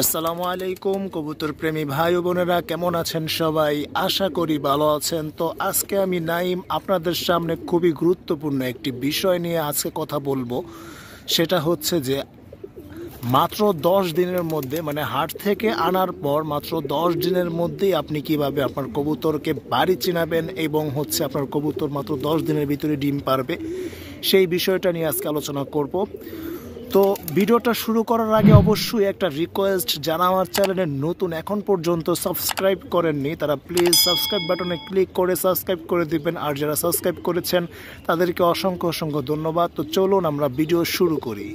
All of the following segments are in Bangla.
আসসালামু আলাইকুম কবুতর প্রেমী ভাই ও বোনেরা, কেমন আছেন সবাই? আশা করি ভালো আছেন। তো আজকে আমি নাইম আপনাদের সামনে খুবই গুরুত্বপূর্ণ একটি বিষয় নিয়ে আজকে কথা বলবো। সেটা হচ্ছে যে মাত্র 10 দিনের মধ্যে, মানে হাট থেকে আনার পর মাত্র 10 দিনের মধ্যেই আপনি কিভাবে আপনার কবুতরকে বাড়ি চিনাবেন এবং হচ্ছে আপনার কবুতর মাত্র 10 দিনের ভিতরে ডিম পারবে, সেই বিষয়টা নিয়ে আজকে আলোচনা করব। তো ভিডিওটা শুরু করার আগে অবশ্যই একটা রিকোয়েস্ট, যারা আমার চ্যানেলে নতুন এখন পর্যন্ত সাবস্ক্রাইব করেননি তারা প্লিজ সাবস্ক্রাইব বাটনে ক্লিক করে সাবস্ক্রাইব করে দিবেন, আর যারা সাবস্ক্রাইব করেছেন তাদেরকে অসংখ্য ধন্যবাদ। তো চলুন আমরা ভিডিও শুরু করি।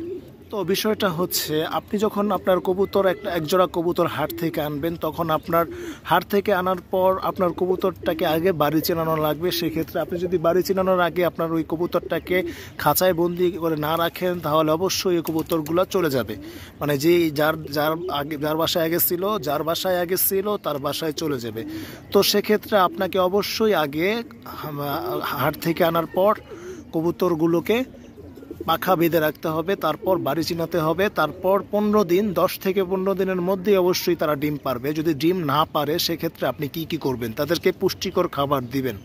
তো বিষয়টা হচ্ছে, আপনি যখন আপনার কবুতর একজোড়া কবুতর হাট থেকে আনবেন, তখন আপনার হাট থেকে আনার পর আপনার কবুতরটাকে আগে বাড়ি চেনানো লাগবে। সেক্ষেত্রে আপনি যদি বাড়ি চেনানোর আগে আপনার ওই কবুতরটাকে খাঁচায় বন্দি করে না রাখেন, তাহলে অবশ্যই ওই কবুতরগুলো চলে যাবে, মানে যার বাসায় আগে ছিল তার বাসায় চলে যাবে। তো সেক্ষেত্রে আপনাকে অবশ্যই আগে হাট থেকে আনার পর কবুতরগুলোকে পাখা বেঁধে রাখতে হবে, তারপর বাড়ি চিনাতে হবে, তারপর 15 দিন, 10 থেকে 15 দিনের মধ্যে অবশ্যই তারা ডিম পারবে। যদি ডিম না পারে সেক্ষেত্রে আপনি কি করবেন? তাদেরকে পুষ্টিকর খাবার দিবেন।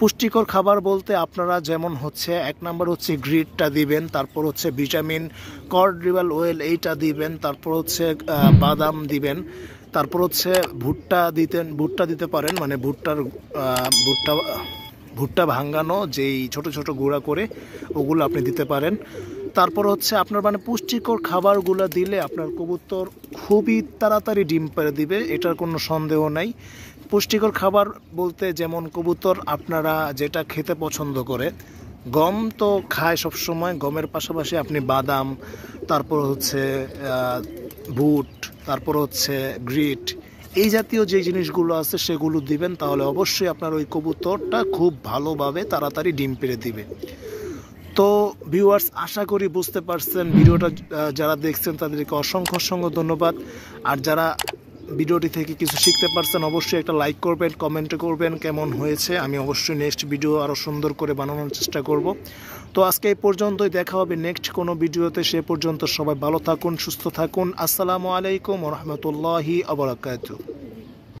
পুষ্টিকর খাবার বলতে আপনারা যেমন হচ্ছে 1 নম্বর হচ্ছে গ্রিডটা দিবেন, তারপর হচ্ছে ভিটামিন কর্ডিয়াল ওয়েল এইটা দিবেন, তারপর হচ্ছে বাদাম দিবেন, তারপর হচ্ছে ভুট্টা দিতে পারেন, মানে ভুট্টা ভাঙানো যেই ছোট গুঁড়া করে ওগুলো আপনি দিতে পারেন। তারপর হচ্ছে আপনার মানে পুষ্টিকর খাবারগুলো দিলে আপনার কবুতর খুবই তাড়াতাড়ি ডিম পেড়ে দিবে, এটার কোনো সন্দেহ নাই। পুষ্টিকর খাবার বলতে যেমন কবুতর আপনারা যেটা খেতে পছন্দ করে, গম তো খায় সবসময়, গমের পাশাপাশি আপনি বাদাম, তারপর হচ্ছে ভুট, তারপর হচ্ছে গ্রিট, এই জাতীয় যে জিনিসগুলো আছে সেগুলো দিবেন, তাহলে অবশ্যই আপনার ওই কবুতরটা খুব ভালোভাবে তাড়াতাড়ি ডিম পেড়ে দিবে। তো ভিউয়ার্স, আশা করি বুঝতে পারছেন। ভিডিওটা যারা দেখছেন তাদেরকে অসংখ্য ধন্যবাদ, আর যারা ভিডিওটি থেকে কিছু শিখতে পারছেন অবশ্যই একটা লাইক করবেন, কমেন্ট করবেন কেমন হয়েছে। আমি অবশ্যই নেক্সট ভিডিও আরও সুন্দর করে বানানোর চেষ্টা করব। তো আজকে এই পর্যন্তই, দেখা হবে নেক্সট কোনো ভিডিওতে। সে পর্যন্ত সবাই ভালো থাকুন, সুস্থ থাকুন। আসসালামু আলাইকুম ওয়া রাহমাতুল্লাহি ওয়া বারাকাতুহু।